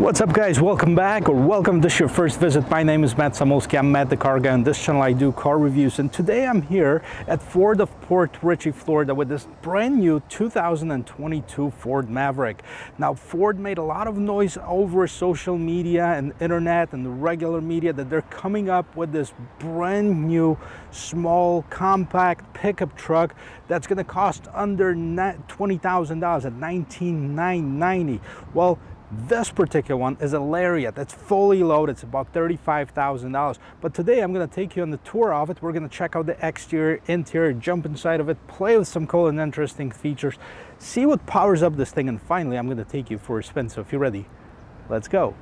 What's up guys, welcome back, or welcome if this is your first visit. My name is Matt Samolski, I'm Matt the Car Guy. On this channel I do car reviews, and today I'm here at Ford of Port Richey, Florida with this brand new 2022 Ford Maverick. Now Ford made a lot of noise over social media and internet and the regular media that they're coming up with this brand new small compact pickup truck that's going to cost under $20,000 at $19,990. Well, this particular one is a Lariat that's fully loaded. It's about $35,000. But today I'm going to take you on the tour of it. We're going to check out the exterior, interior, jump inside of it, play with some cool and interesting features, see what powers up this thing, and finally I'm going to take you for a spin. So if you're ready, let's go.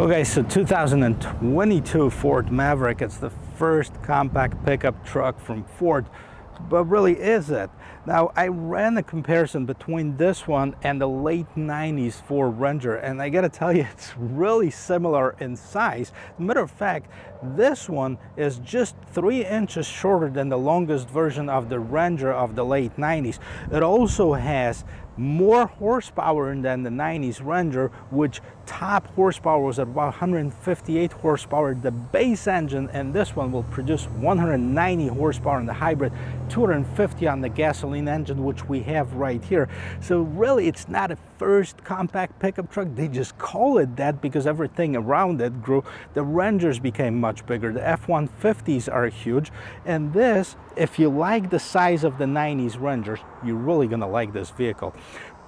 Okay, so 2022 Ford Maverick, it's the first compact pickup truck from Ford, but really is it? Now, I ran a comparison between this one and the late 90s Ford Ranger, and I gotta tell you, it's really similar in size. Matter of fact, this one is just 3 inches shorter than the longest version of the Ranger of the late 90s. It also has more horsepower than the 90s Ranger, which top horsepower was at about 158 horsepower. The base engine in this one will produce 190 horsepower on the hybrid, 250 on the gasoline engine, which we have right here. So really, it's not a first compact pickup truck. They just call it that because everything around it grew. The Rangers became much bigger, the F-150s are huge, and this, if you like the size of the 90s Rangers, you're really gonna like this vehicle.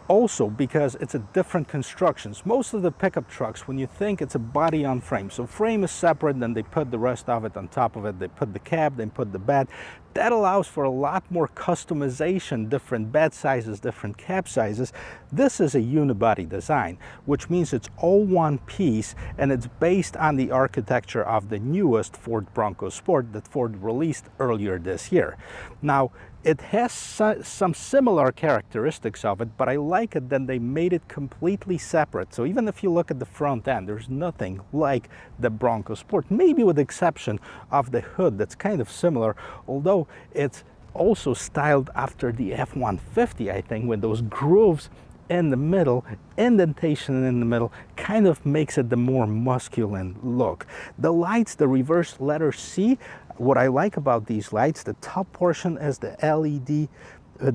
Also because it's a different constructions. Most of the pickup trucks, when you think, it's a body on frame. So frame is separate, then they put the rest of it on top of it. They put the cab, they put the bed. That allows for a lot more customization, different bed sizes, different cab sizes. This is a unibody design, which means it's all one piece, and it's based on the architecture of the newest Ford Bronco Sport that Ford released earlier this year. Now, it has some similar characteristics of it, but I like it that they made it completely separate. So even if you look at the front end, there's nothing like the Bronco Sport, maybe with the exception of the hood that's kind of similar, although it's also styled after the F-150, I think, with those grooves in the middle, indentation in the middle, kind of makes it the more masculine look. The lights, the reverse letter C, what I like about these lights, the top portion is the LED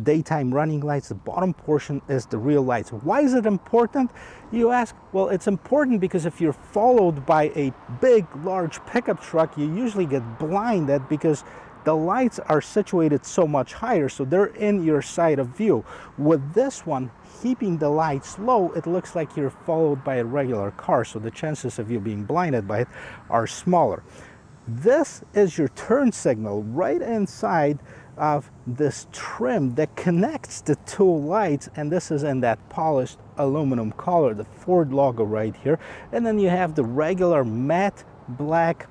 daytime running lights, the bottom portion is the real lights. Why is it important, you ask? Well, it's important because if you're followed by a big, large pickup truck, you usually get blinded because the lights are situated so much higher, so they're in your side of view. With this one, keeping the lights low, it looks like you're followed by a regular car, so the chances of you being blinded by it are smaller. This is your turn signal right inside of this trim that connects the two lights, and this is in that polished aluminum color, the Ford logo right here. And then you have the regular matte black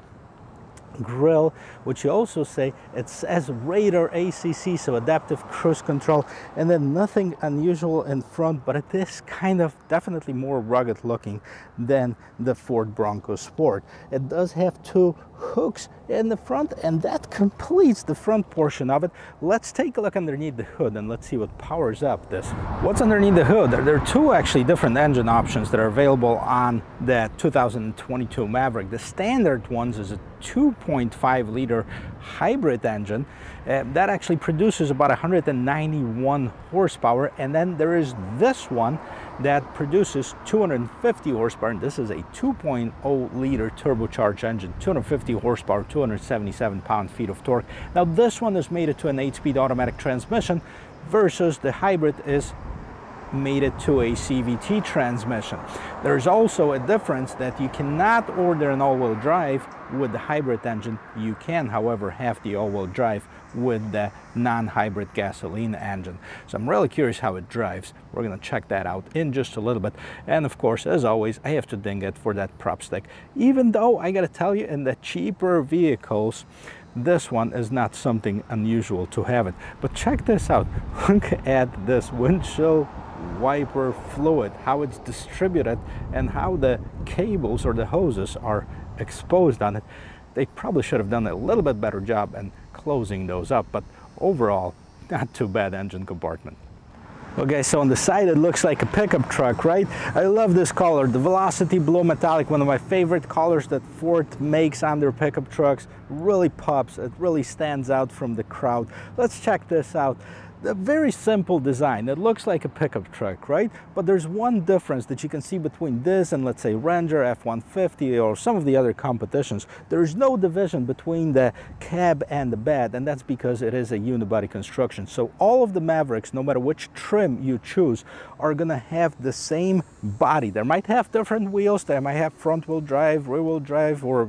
grille, which you also say it says radar ACC, so adaptive cruise control, and then nothing unusual in front, but it is kind of definitely more rugged looking than the Ford Bronco Sport. It does have two hooks in the front, and that completes the front portion of it. Let's take a look underneath the hood and let's see what powers up this. What's underneath the hood? There are two actually different engine options that are available on the 2022 Maverick. The standard ones is a 2.5 liter hybrid engine that actually produces about 191 horsepower, and then there is this one that produces 250 horsepower, and this is a 2.0 liter turbocharged engine, 250 horsepower, 277 pound-feet of torque. Now this one is mated to an 8-speed automatic transmission versus the hybrid is mated to a CVT transmission. There's also a difference that you cannot order an all-wheel drive with the hybrid engine. You can, however, have the all-wheel drive with the non-hybrid gasoline engine. So I'm really curious how it drives. We're going to check that out in just a little bit. And of course, as always, I have to ding it for that prop stick. Even though I got to tell you, in the cheaper vehicles, this one is not something unusual to have it. But check this out. Look at this windshield wiper fluid, how it's distributed and how the cables or the hoses are exposed on it. They probably should have done a little bit better job in closing those up, but overall, not too bad engine compartment. Okay, so on the side it looks like a pickup truck, right? I love this color, the Velocity Blue Metallic, one of my favorite colors that Ford makes on their pickup trucks. Really pops, it really stands out from the crowd. Let's check this out. A very simple design. It looks like a pickup truck, right? But there's one difference that you can see between this and, let's say, Ranger, F-150 or some of the other competitions. There's no division between the cab and the bed, and that's because it is a unibody construction. So all of the Mavericks, no matter which trim you choose, are gonna have the same body. They might have different wheels. They might have front-wheel drive, rear-wheel drive, or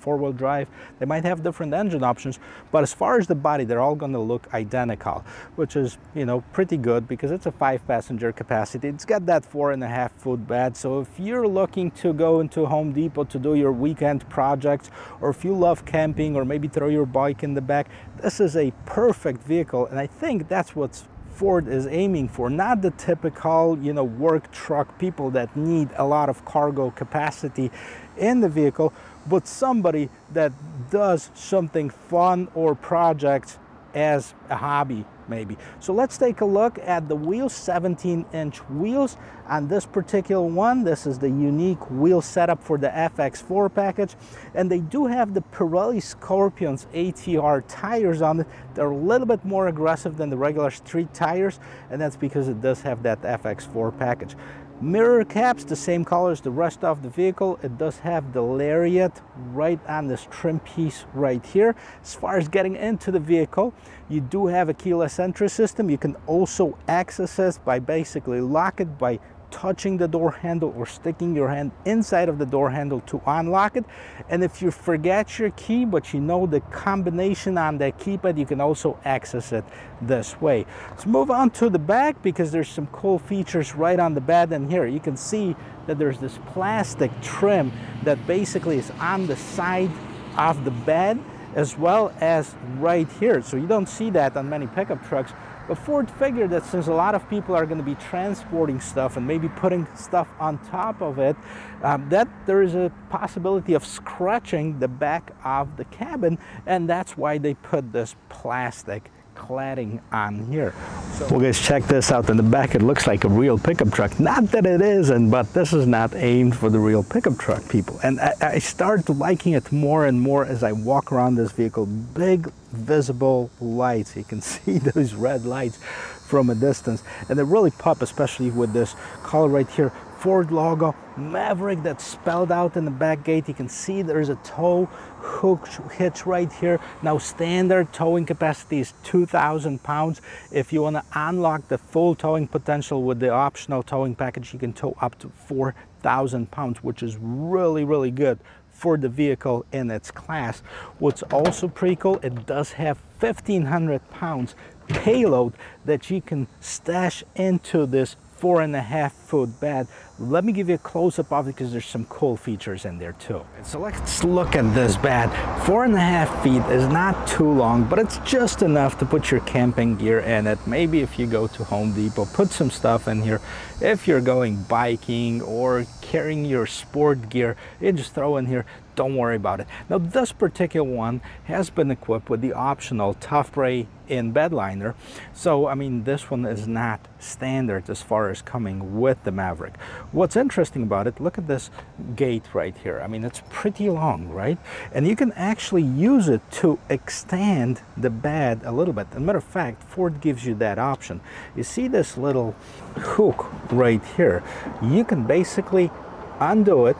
four-wheel drive. They might have different engine options, but as far as the body, they're all gonna look identical, which is, you know, pretty good because it's a 5-passenger capacity. It's got that 4.5-foot bed. So if you're looking to go into Home Depot to do your weekend projects, or if you love camping, or maybe throw your bike in the back, this is a perfect vehicle. And I think that's what's Ford is aiming for, not the typical, you know, work truck people that need a lot of cargo capacity in the vehicle, but somebody that does something fun or projects as a hobby maybe. So let's take a look at the wheels, 17-inch wheels on this particular one. This is the unique wheel setup for the FX4 package, and they do have the Pirelli Scorpion ATR tires on it. They're a little bit more aggressive than the regular street tires, and that's because it does have that FX4 package. Mirror caps, the same color as the rest of the vehicle. It does have the Lariat right on this trim piece right here. As far as getting into the vehicle, you do have a keyless entry system. You can also access this by basically lock it by touching the door handle or sticking your hand inside of the door handle to unlock it. And if you forget your key, but you know the combination on the keypad, you can also access it this way. Let's move on to the back because there's some cool features right on the bed. And here you can see that there's this plastic trim that basically is on the side of the bed as well as right here. So you don't see that on many pickup trucks. But Ford figured that since a lot of people are going to be transporting stuff and maybe putting stuff on top of it, that there is a possibility of scratching the back of the cabin, and that's why they put this plastic cladding on here. So, well guys, check this out. In the back it looks like a real pickup truck. Not that it isn't, but this is not aimed for the real pickup truck people. And I start liking it more and more as I walk around this vehicle. Big visible lights. You can see those red lights from a distance, and they really pop, especially with this color right here. Ford logo, Maverick, that's spelled out in the back gate. You can see there's a tow hook hitch right here. Now standard towing capacity is 2,000 pounds. If you want to unlock the full towing potential with the optional towing package, you can tow up to 4,000 pounds, which is really, really good for the vehicle in its class. What's also pretty cool, it does have 1,500 pounds payload that you can stash into this 4.5-foot bed. Let me give you a close-up of it because there's some cool features in there too. So let's look at this bed. 4.5 feet is not too long, but it's just enough to put your camping gear in it. Maybe if you go to Home Depot, put some stuff in here. If you're going biking or carrying your sport gear, you just throw in here. Don't worry about it. Now, this particular one has been equipped with the optional Tough Gray in bed liner. So, I mean, this one is not standard as far as coming with the Maverick. What's interesting about it, look at this gate right here. I mean, it's pretty long, right? And you can actually use it to extend the bed a little bit. As a matter of fact, Ford gives you that option. You see this little hook right here? You can basically undo it,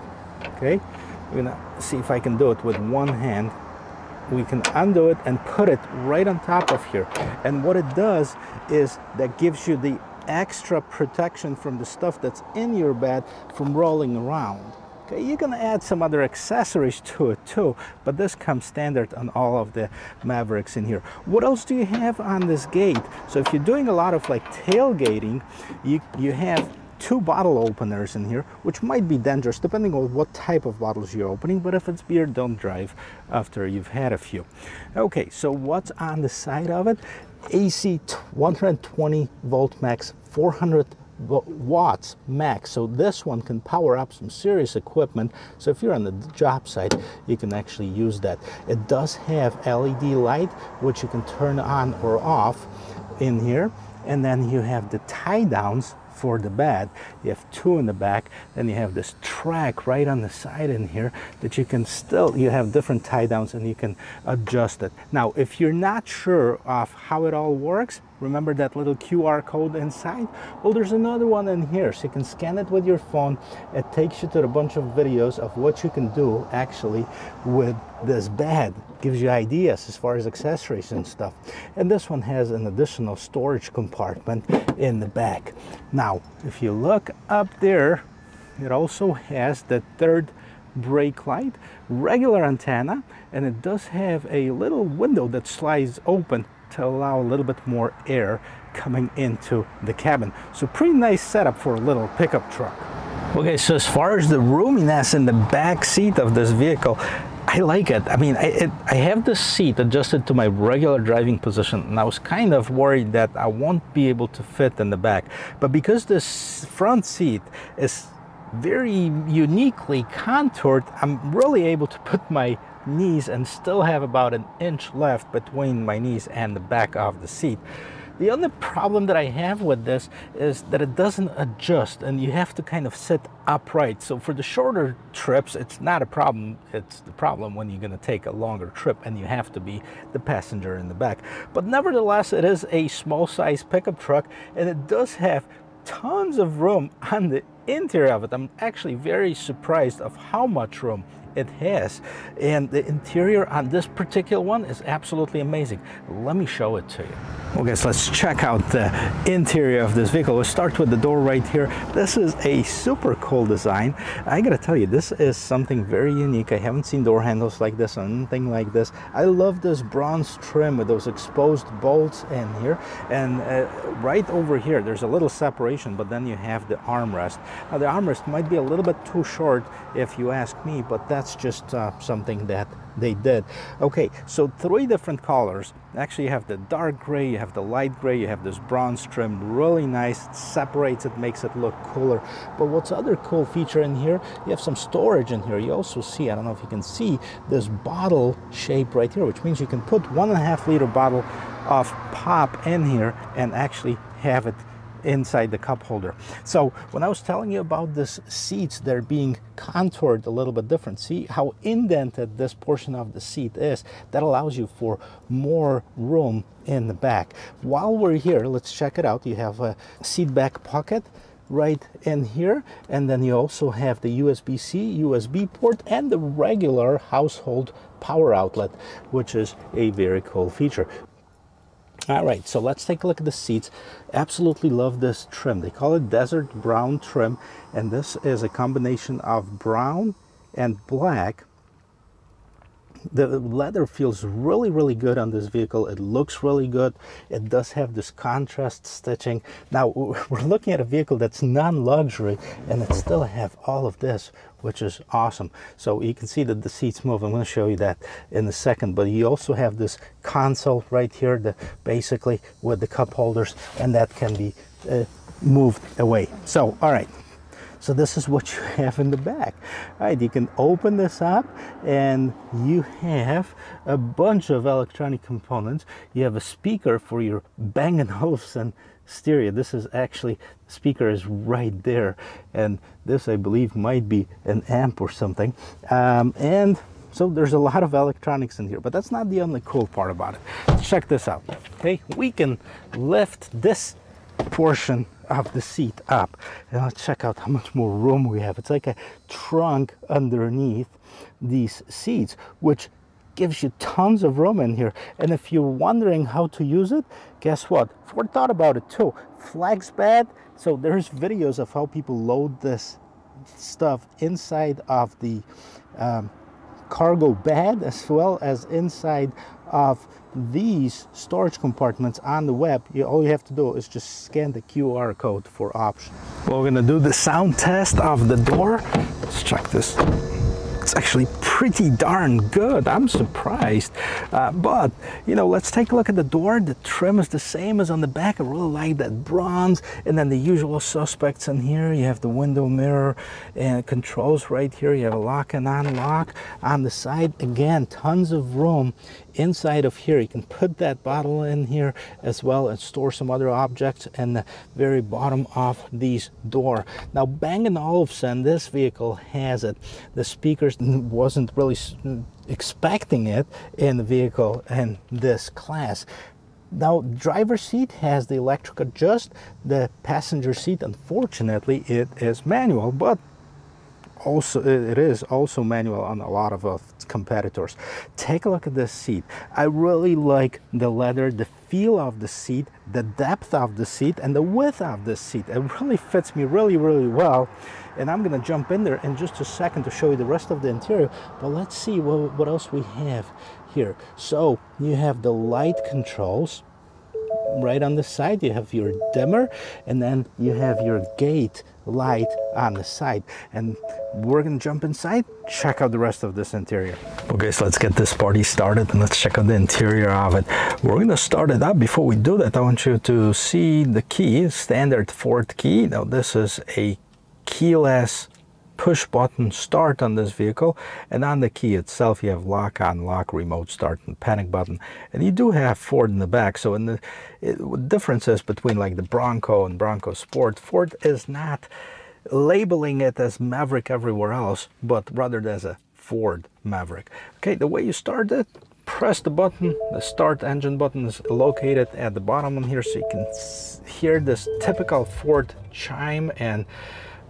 okay? We're gonna see if I can do it with one hand. We can undo it and put it right on top of here. And what it does is that gives you the extra protection from the stuff that's in your bed from rolling around. Okay, you can add some other accessories to it too, but this comes standard on all of the Mavericks in here. What else do you have on this gate? So if you're doing a lot of like tailgating, you have two bottle openers in here, which might be dangerous depending on what type of bottles you're opening, but if it's beer, don't drive after you've had a few. Okay, so what's on the side of it? AC 120 volt max, 400 watts max, so this one can power up some serious equipment. So if you're on the job site, you can actually use that. It does have LED light, which you can turn on or off in here, and then you have the tie downs for the bed. You have two in the back, then you have this track right on the side in here that you can still, you have different tie downs and you can adjust it. Now, if you're not sure of how it all works, remember that little QR code inside? Well, there's another one in here, so you can scan it with your phone. It takes you to a bunch of videos of what you can do actually with this bed. Gives you ideas as far as accessories and stuff. And this one has an additional storage compartment in the back. Now, if you look up there, it also has the third brake light, regular antenna, and it does have a little window that slides open to allow a little bit more air coming into the cabin. So pretty nice setup for a little pickup truck. Okay, so as far as the roominess in the back seat of this vehicle, I like it. I mean, I have this seat adjusted to my regular driving position, and I was kind of worried that I won't be able to fit in the back. But because this front seat is very uniquely contoured, I'm really able to put my knees and still have about an inch left between my knees and the back of the seat. The only problem that I have with this is that it doesn't adjust and you have to kind of sit upright. So for the shorter trips, it's not a problem. It's the problem when you're going to take a longer trip and you have to be the passenger in the back. But nevertheless, it is a small size pickup truck and it does have tons of room on the interior of it. I'm actually very surprised of how much room it has, and the interior on this particular one is absolutely amazing. Let me show it to you. Okay, so let's check out the interior of this vehicle. We'll start with the door right here. This is a super cool design. I gotta tell you, this is something very unique. I haven't seen door handles like this or anything like this. I love this bronze trim with those exposed bolts in here, and right over here there's a little separation, but then you have the armrest. Now the armrest might be a little bit too short if you ask me, but that's just something that they did. Okay, so three different colors. Actually, you have the dark gray, you have the light gray, you have this bronze trim. Really nice. It separates it, makes it look cooler. But what's other cool feature in here, you have some storage in here. You also see, I don't know if you can see, this bottle shape right here, which means you can put 1.5 liter bottle of pop in here and actually have it inside the cup holder. So when I was telling you about this seats, they're being contoured a little bit different. See how indented this portion of the seat is? That allows you for more room in the back. While we're here, let's check it out. You have a seat back pocket right in here, and then you also have the USB-C, USB port, and the regular household power outlet, which is a very cool feature. All right, so let's take a look at the seats. Absolutely love this trim. They call it desert brown trim, and this is a combination of brown and black The leather feels really, really good on this vehicle. It looks really good. It does have this contrast stitching. Now, we're looking at a vehicle that's non-luxury, and it still have all of this, which is awesome. So you can see that the seats move. I'm going to show you that in a second. But you also have this console right here, that basically with the cup holders, and that can be moved away. So, all right. So this is what you have in the back. All right, you can open this up and you have a bunch of electronic components. You have a speaker for your Bang & Olufsen stereo. This is actually, the speaker is right there. And this, I believe, might be an amp or something. And so there's a lot of electronics in here, but that's not the only cool part about it. Check this out, okay? We can lift this portion of the seat up, and let's check out how much more room we have. It's like a trunk underneath these seats, which gives you tons of room in here. And if you're wondering how to use it, guess what? Ford thought about it too. Flex bed. So there's videos of how people load this stuff inside of the cargo bed, as well as inside of these storage compartments on the web. All you have to do is just scan the QR code for options. Well, we're gonna do the sound test of the door. Let's check this. It's actually pretty darn good. I'm surprised, but you know, let's take a look at the door. The trim is the same as on the back. I really like that bronze, and then the usual suspects in here. You have the window mirror and controls right here. You have a lock and unlock on the side. Again, tons of room inside of here. You can put that bottle in here as well and store some other objects in the very bottom of these door. Now, Bang & Olufsen, this vehicle has it. The speakers, wasn't really expecting it in the vehicle in this class. Now, driver's seat has the electric adjust. The passenger seat, unfortunately, it is manual, but also it is also manual on a lot of its competitors. Take a look at this seat. I really like the leather, the feel of the seat, the depth of the seat, and the width of the seat. It really fits me really, really well. And I'm gonna jump in there in just a second to show you the rest of the interior, but let's see what else we have here. So you have the light controls right on the side. You have your dimmer, and then you have your gate light on the side. And we're gonna jump inside, check out the rest of this interior. Okay, so let's get this party started and let's check out the interior of it. We're gonna start it up. Before we do that, I want you to see the key, standard Ford key. Now, this is a keyless push button start on this vehicle, and on the key itself you have lock, unlock, remote start, and panic button. And you do have Ford in the back, so in the differences between like the Bronco and Bronco Sport, Ford is not labeling it as Maverick everywhere else, but rather as a Ford Maverick. Okay, the way you start it, press the button. The start engine button is located at the bottom on here, so you can hear this typical Ford chime, and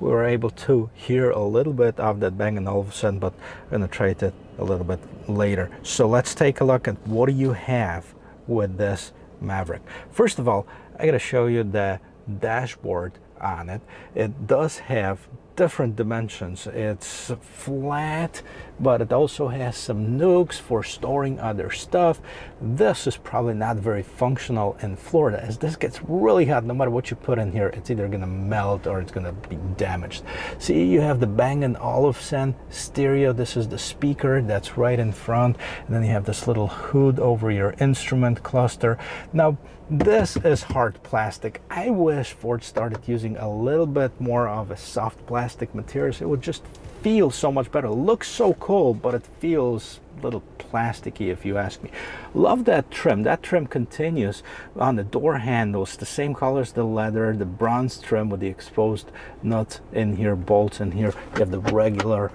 we were able to hear a little bit of that Bang & Olufsen, but I'm gonna try it a little bit later. So let's take a look at what do you have with this Maverick. First of all, I gotta show you the dashboard on it. It does have different dimensions. It's flat, but it also has some nooks for storing other stuff. This is probably not very functional in Florida, as this gets really hot. No matter what you put in here, it's either gonna melt or it's gonna be damaged. See, you have the Bang & Olufsen stereo. This is the speaker that's right in front, and then you have this little hood over your instrument cluster. Now, this is hard plastic. I wish Ford started using a little bit more of a soft plastic materials. It would just feel so much better. It looks so cool, but it feels a little plasticky, if you ask me. Love that trim. That trim continues on the door handles, the same color as the leather, the bronze trim with the exposed nuts in here, bolts in here. You have the regular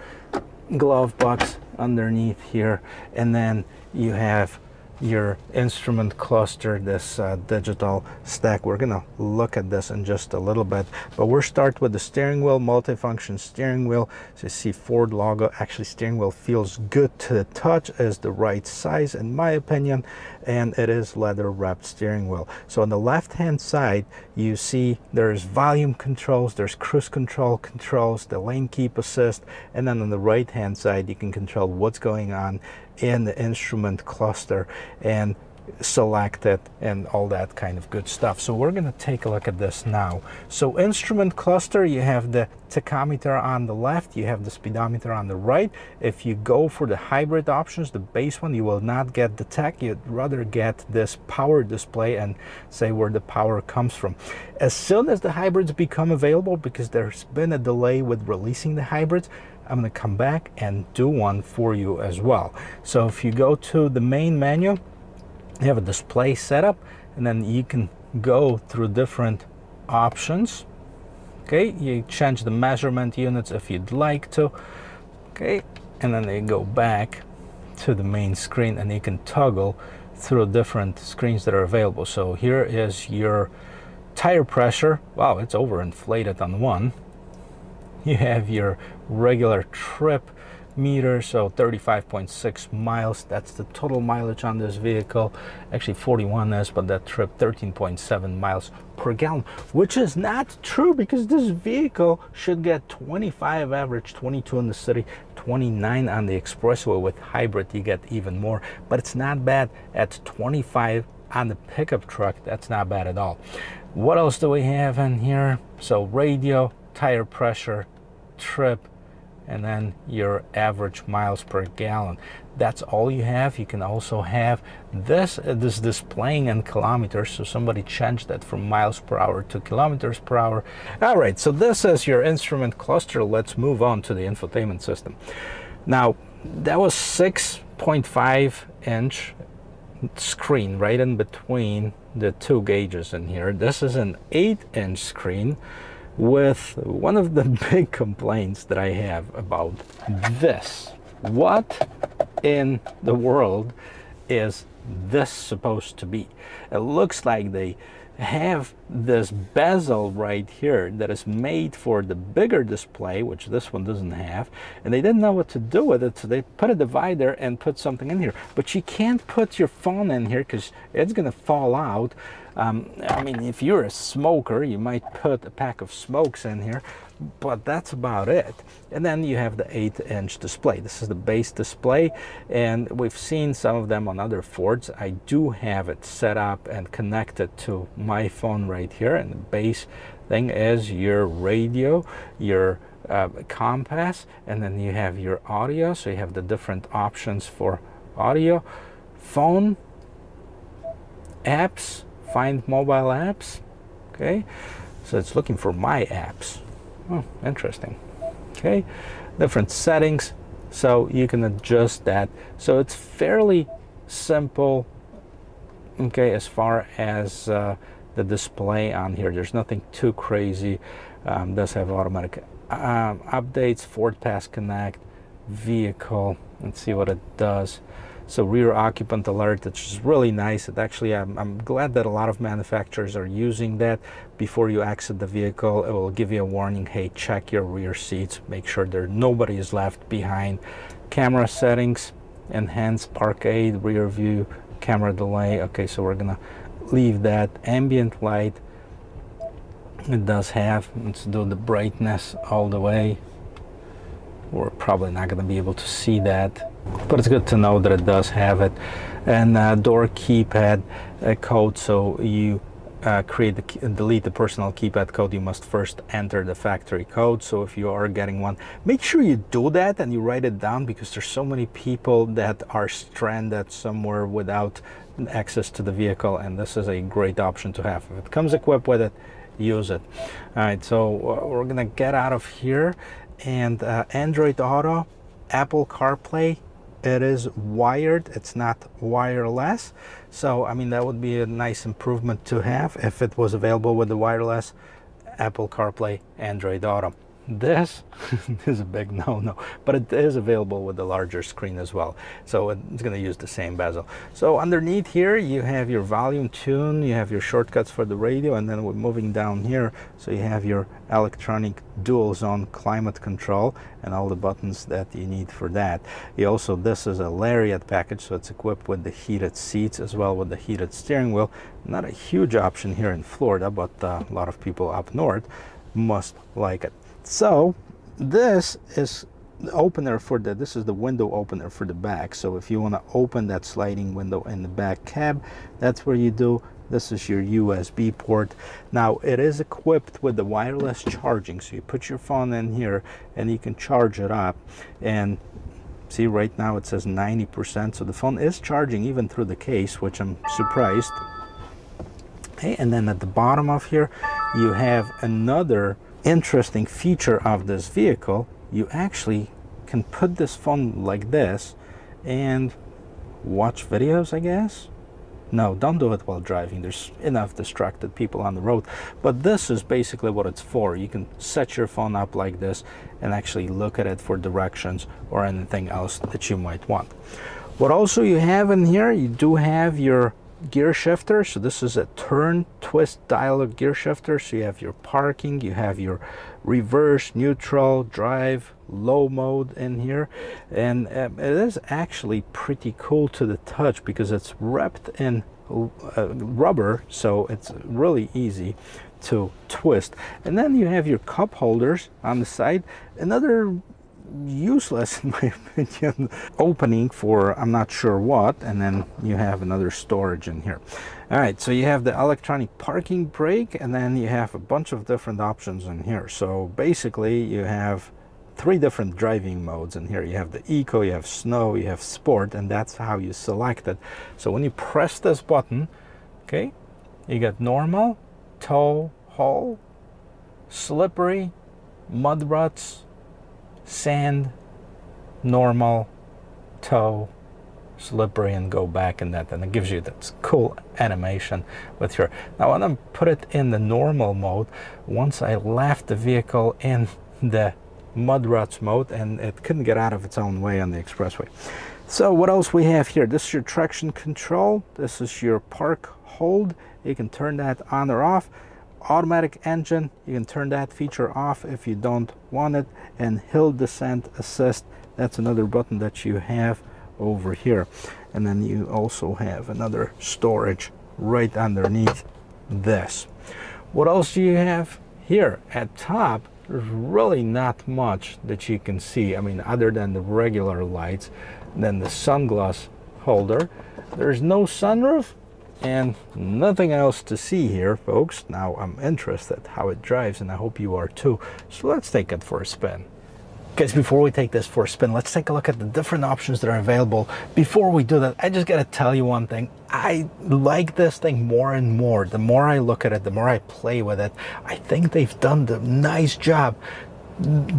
glove box underneath here, and then you have your instrument cluster, this digital stack. We're gonna look at this in just a little bit, but we'll start with the steering wheel, multifunction steering wheel. So you see Ford logo. Actually, steering wheel feels good to the touch, is the right size in my opinion, and it is leather wrapped steering wheel. So on the left hand side, you see there's volume controls, there's cruise control controls, the lane keep assist, and then on the right hand side you can control what's going on in the instrument cluster and select it and all that kind of good stuff. So we're going to take a look at this now. So instrument cluster, you have the tachometer on the left, you have the speedometer on the right. If you go for the hybrid options, the base one, you will not get the tech, you'd rather get this power display and say where the power comes from. As soon as the hybrids become available, because there's been a delay with releasing the hybrids, I'm going to come back and do one for you as well. So if you go to the main menu, you have a display setup, and then you can go through different options. Okay, you change the measurement units if you'd like to. Okay, and then you go back to the main screen and you can toggle through different screens that are available. So here is your tire pressure. Wow, it's overinflated on one. You have your regular trip meter, so 35.6 miles, that's the total mileage on this vehicle. Actually 41 is, but that trip 13.7 miles per gallon, which is not true, because this vehicle should get 25 average, 22 in the city, 29 on the expressway. With hybrid you get even more, but it's not bad at 25 on the pickup truck. That's not bad at all. What else do we have in here? So radio, tire pressure, trip, and then your average miles per gallon. That's all you have. You can also have this displaying in kilometers, so somebody changed that from miles per hour to kilometers per hour. All right, so this is your instrument cluster. Let's move on to the infotainment system. Now, that was 6.5-inch screen right in between the two gauges in here. This is an 8-inch screen, with one of the big complaints that I have about this. What in the world is this supposed to be? It looks like they have this bezel right here that is made for the bigger display, which this one doesn't have, and they didn't know what to do with it, so they put a divider and put something in here. But you can't put your phone in here because it's gonna fall out. I mean, if you're a smoker, you might put a pack of smokes in here, but that's about it. And then you have the 8-inch display. This is the base display, and we've seen some of them on other Fords. I do have it set up and connected to my phone right here, and the base thing is your radio, your compass, and then you have your audio, so you have the different options for audio, phone, apps, find mobile apps. Okay, so it's looking for my apps. Oh, interesting. Okay, different settings, so you can adjust that. So it's fairly simple, okay, as far as the display on here. There's nothing too crazy. Does have automatic updates, Ford Pass Connect, vehicle. Let's see what it does. So rear occupant alert, which is really nice. It actually, I'm glad that a lot of manufacturers are using that. Before you exit the vehicle, it will give you a warning, hey, check your rear seats, make sure there nobody is left behind. Camera settings, enhanced park aid, rear view, camera delay. Okay, so we're gonna leave that. Ambient light, it does have. Let's do the brightness all the way. We're probably not going to be able to see that, but it's good to know that it does have it. And door keypad code, so you create and delete the personal keypad code, you must first enter the factory code. So if you are getting one, make sure you do that and you write it down, because there's so many people that are stranded somewhere without access to the vehicle, and this is a great option to have. If it comes equipped with it, use it. All right, so we're gonna get out of here. And Android Auto, Apple CarPlay, it is wired, it's not wireless. So I mean, that would be a nice improvement to have if it was available with the wireless. Apple CarPlay, Android Auto, this is a big no-no, but it is available with the larger screen as well, so it's going to use the same bezel. So underneath here you have your volume, tune, you have your shortcuts for the radio, and then we're moving down here, so you have your electronic dual zone climate control and all the buttons that you need for that. You also, this is a Lariat package, so it's equipped with the heated seats as well, with the heated steering wheel. Not a huge option here in Florida, but a lot of people up north must like it. So this is opener for the, this is the window opener for the back. So if you want to open that sliding window in the back cab, that's where you do. This is your USB port. Now it is equipped with the wireless charging, so you put your phone in here and you can charge it up. And see, right now it says 90%, so the phone is charging even through the case, which I'm surprised. Okay, and then at the bottom of here you have another interesting feature of this vehicle. You actually can put this phone like this and watch videos, I guess. No, don't do it while driving. There's enough distracted people on the road. But this is basically what it's for. You can set your phone up like this and actually look at it for directions or anything else that you might want. What also you have in here, you do have your gear shifter. So this is a turn, twist, dialogue gear shifter. So you have your parking, you have your reverse, neutral, drive, low mode in here. And it is actually pretty cool to the touch because it's wrapped in rubber, so it's really easy to twist. And then you have your cup holders on the side. Another useless, in my opinion, opening for I'm not sure what. And then you have another storage in here. All right, so you have the electronic parking brake, and then you have a bunch of different options in here. So basically you have three different driving modes in here. You have the eco, you have snow, you have sport, and that's how you select it. So when you press this button, okay, you got normal, tow, haul, slippery, mud ruts, sand, normal, tow, slippery, and go back in that. And it gives you that cool animation with your. Now when I put it in the normal mode, once I left the vehicle in the mud ruts mode, and it couldn't get out of its own way on the expressway. So what else we have here? This is your traction control. This is your park hold. You can turn that on or off. Automatic engine, you can turn that feature off if you don't want it. And hill descent assist, that's another button that you have over here. And then you also have another storage right underneath this. What else do you have here at top? There's really not much that you can see. I mean, other than the regular lights, then the sunglass holder. There's no sunroof and nothing else to see here, folks. Now I'm interested how it drives, and I hope you are too. So let's take it for a spin. Guys, before we take this for a spin, let's take a look at the different options that are available. Before we do that, I just gotta tell you one thing. I like this thing more and more. The more I look at it, the more I play with it. I think they've done a nice job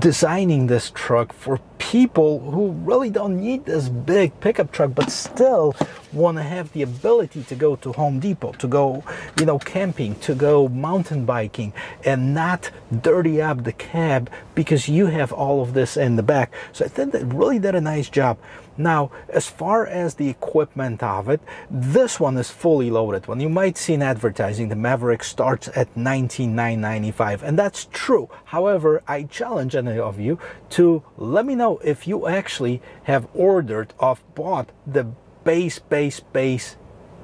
designing this truck for people who really don't need this big pickup truck, but still want to have the ability to go to Home Depot, to go, you know, camping, to go mountain biking, and not dirty up the cab because you have all of this in the back. So I think that really did a nice job. Now, as far as the equipment of it, this one is fully loaded. When you might see in advertising, the Maverick starts at $19,995, and that's true. However, I challenge any of you to let me know if you actually have ordered or bought the base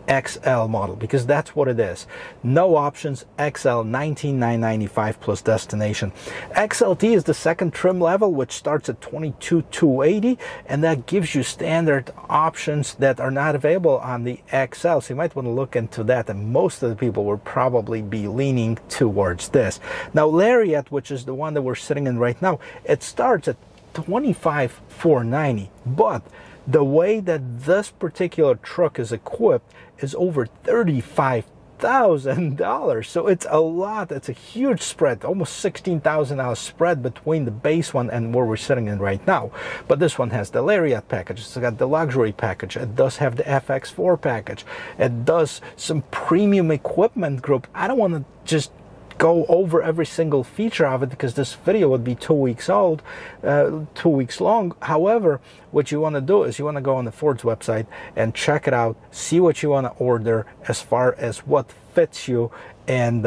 XL model, because that's what it is. No options, XL, $19,995 plus destination. XLT is the second trim level, which starts at $22,280, and that gives you standard options that are not available on the XL. So you might want to look into that, and most of the people will probably be leaning towards this. Now Lariat, which is the one that we're sitting in right now, it starts at $25,490, but the way that this particular truck is equipped is over $35,000, so it's a lot. It's a huge spread, almost $16,000 spread between the base one and where we're sitting in right now. But this one has the Lariat package, it's got the luxury package, it does have the FX4 package, it does some premium equipment group. I don't want to just go over every single feature of it because this video would be 2 weeks old, 2 weeks long. However, what you want to do is you want to go on the Ford's website and check it out, see what you want to order as far as what fits you, and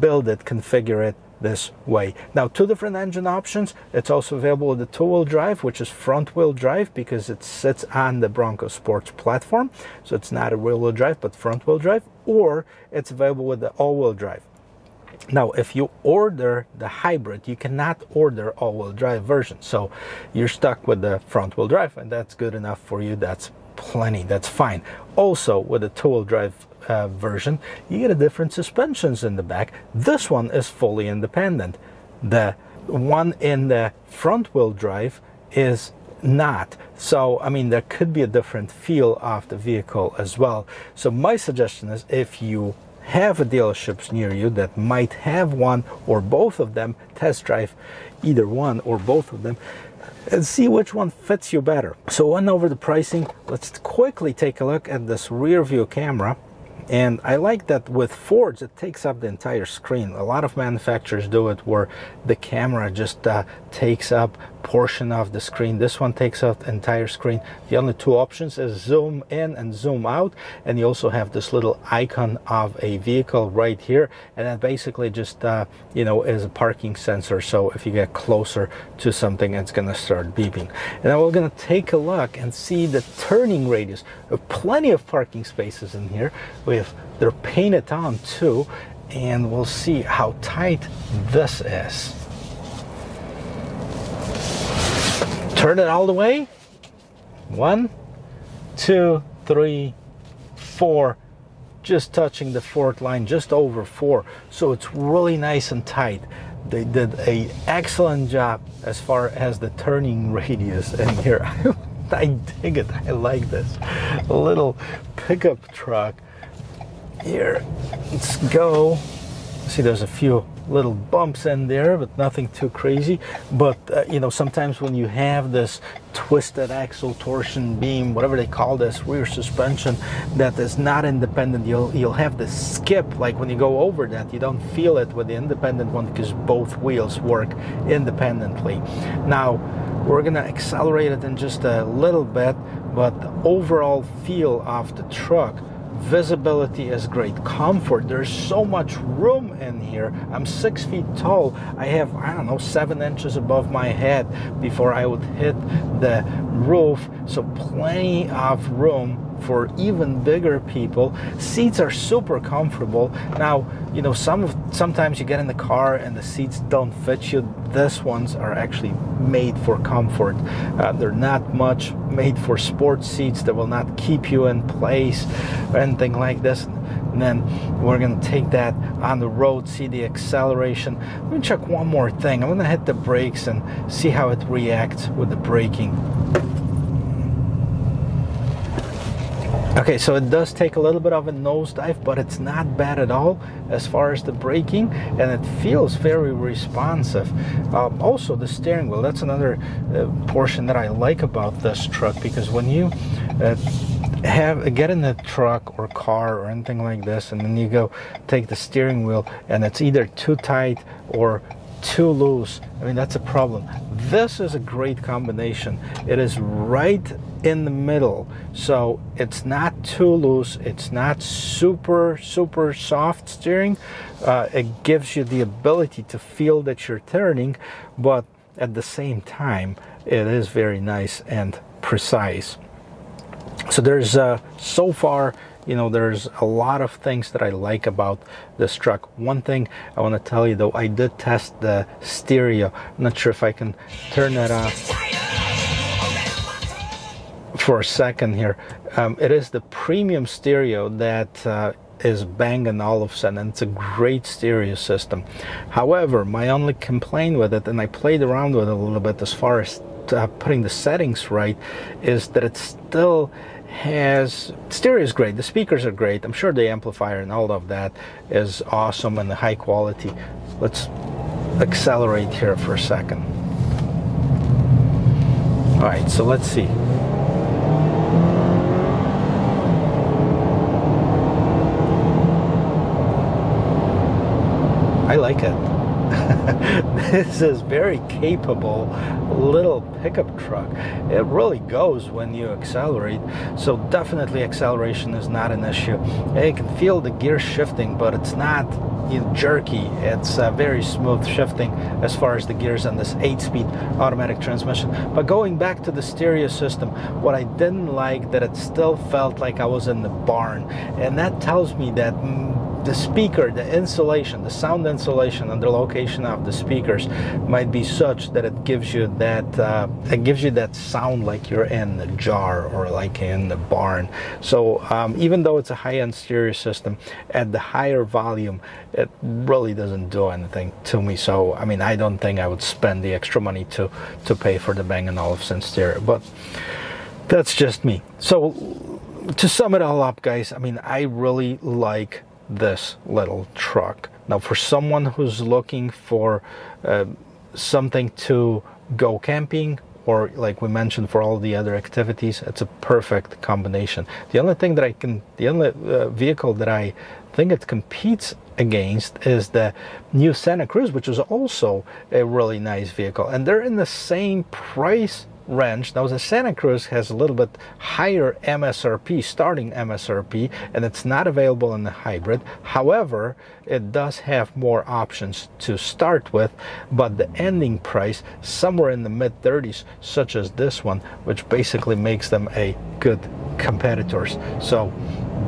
build it, configure it this way. Now, two different engine options. It's also available with the two-wheel drive, which is front-wheel drive because it sits on the Bronco Sports platform. So it's not a rear-wheel drive, but front-wheel drive, or it's available with the all-wheel drive. Now, if you order the hybrid, you cannot order all-wheel drive version. So you're stuck with the front-wheel drive, and that's good enough for you. That's plenty. That's fine. Also, with the two-wheel drive version, you get a different suspensions in the back. This one is fully independent. The one in the front-wheel drive is not. So, I mean, there could be a different feel of the vehicle as well. So my suggestion is, if you have a dealerships near you that might have one or both of them, test drive either one or both of them and see which one fits you better. So one over the pricing, let's quickly take a look at this rear view camera. And I like that with Fords, it takes up the entire screen. A lot of manufacturers do it where the camera just takes up portion of the screen. This one takes up the entire screen. The only two options is zoom in and zoom out. And you also have this little icon of a vehicle right here. And that basically just, you know, is a parking sensor. So if you get closer to something, it's going to start beeping. And then we're going to take a look and see the turning radius. Plenty of parking spaces in here. They're painted on too, and we'll see how tight this is. Turn it all the way. 1, 2, 3, 4. Just touching the fourth line, just over 4. So it's really nice and tight. They did an excellent job as far as the turning radius in here. I dig it. I like this. A little pickup truck. Here, let's go. See, there's a few little bumps in there, but nothing too crazy. But you know, sometimes when you have this twisted axle, torsion beam, whatever they call this, rear suspension that is not independent, you'll have this skip. Like when you go over that, you don't feel it with the independent one because both wheels work independently. Now we're gonna accelerate it in just a little bit, but the overall feel of the truck, visibility is great, comfort, there's so much room in here. I'm 6 feet tall. I have, I don't know, 7 inches above my head before I would hit the roof, so plenty of room for even bigger people. Seats are super comfortable. Now, you know, sometimes you get in the car and the seats don't fit you. These ones are actually made for comfort. They're not much made for sports seats that will not keep you in place or anything like this. And then we're going to take that on the road, see the acceleration. Let me check one more thing. I'm going to hit the brakes and see how it reacts with the braking. Okay, so it does take a little bit of a nosedive, but it's not bad at all as far as the braking, and it feels very responsive. Also, the steering wheel, that's another portion that I like about this truck, because when you get in a truck or car or anything like this, and then you go take the steering wheel, and it's either too tight or too loose, I mean, that's a problem. This is a great combination. It is right in the middle, so it's not too loose, it's not super soft steering. It gives you the ability to feel that you're turning, but at the same time it is very nice and precise. So there's so far, you know, there's a lot of things that I like about this truck. One thing I want to tell you though, I did test the stereo. I'm not sure if I can turn that off for a second here. It is the premium stereo that is Bang & Olufsen, and it's a great stereo system. However, my only complaint with it, and I played around with it a little bit as far as putting the settings right, is that it still has, stereo is great, the speakers are great, I'm sure the amplifier and all of that is awesome and the high quality. Let's accelerate here for a second. All right, so let's see. I like it. This is very capable little pickup truck. It really goes when you accelerate, so definitely acceleration is not an issue. You can feel the gear shifting, but it's not, you know, jerky. It's a very smooth shifting as far as the gears on this 8-speed automatic transmission. But going back to the stereo system, what I didn't like, that it still felt like I was in the barn, and that tells me that the speaker, the insulation, the sound insulation and the location of the speakers might be such that it gives you that sound like you're in a jar or like in the barn. So even though it's a high-end stereo system, at the higher volume it really doesn't do anything to me. So I mean, I don't think I would spend the extra money to pay for the Bang & Olufsen stereo, but that's just me. So to sum it all up, guys, I mean, I really like this little truck. Now, for someone who's looking for something to go camping, or like we mentioned, for all the other activities, it's a perfect combination. The only thing that I can, the only vehicle that I think it competes against is the new Santa Cruz, which is also a really nice vehicle, and they're in the same price range. Now, the Santa Cruz has a little bit higher MSRP, starting MSRP, and it's not available in the hybrid. However, it does have more options to start with, but the ending price somewhere in the mid-30s, such as this one, which basically makes them a good competitors. So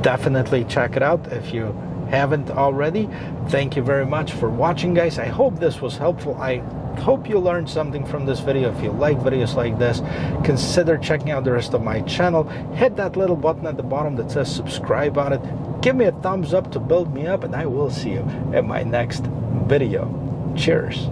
definitely check it out if you haven't already. Thank you very much for watching, guys. I hope this was helpful. I hope you learned something from this video. If you like videos like this, consider checking out the rest of my channel. Hit that little button at the bottom that says subscribe on it. Give me a thumbs up to build me up, and I will see you in my next video. Cheers.